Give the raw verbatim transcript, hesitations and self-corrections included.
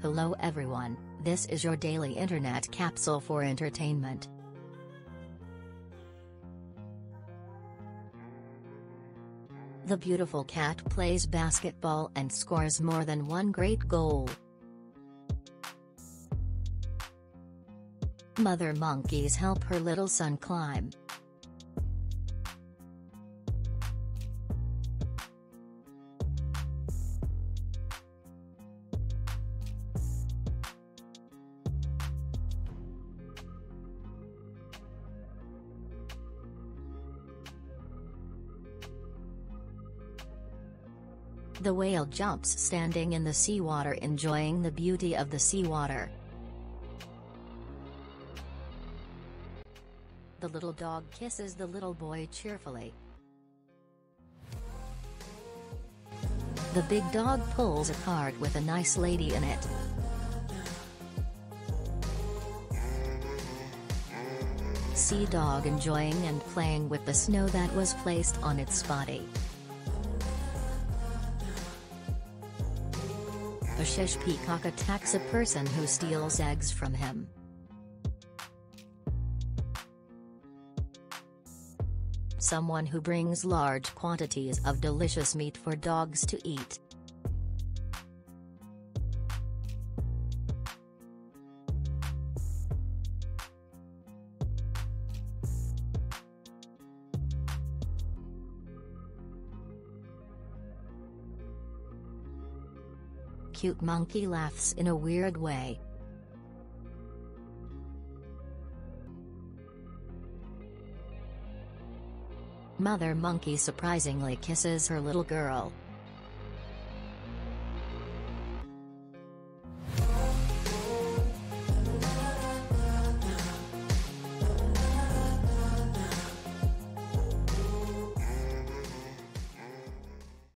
Hello everyone, this is your daily internet capsule for entertainment. The beautiful cat plays basketball and scores more than one great goal. Mother monkeys help her little son climb. The whale jumps standing in the seawater, enjoying the beauty of the seawater. The little dog kisses the little boy cheerfully. The big dog pulls a card with a nice lady in it. Sea dog enjoying and playing with the snow that was placed on its body. A shish peacock attacks a person who steals eggs from him. Someone who brings large quantities of delicious meat for dogs to eat. Cute monkey laughs in a weird way. Mother monkey surprisingly kisses her little girl.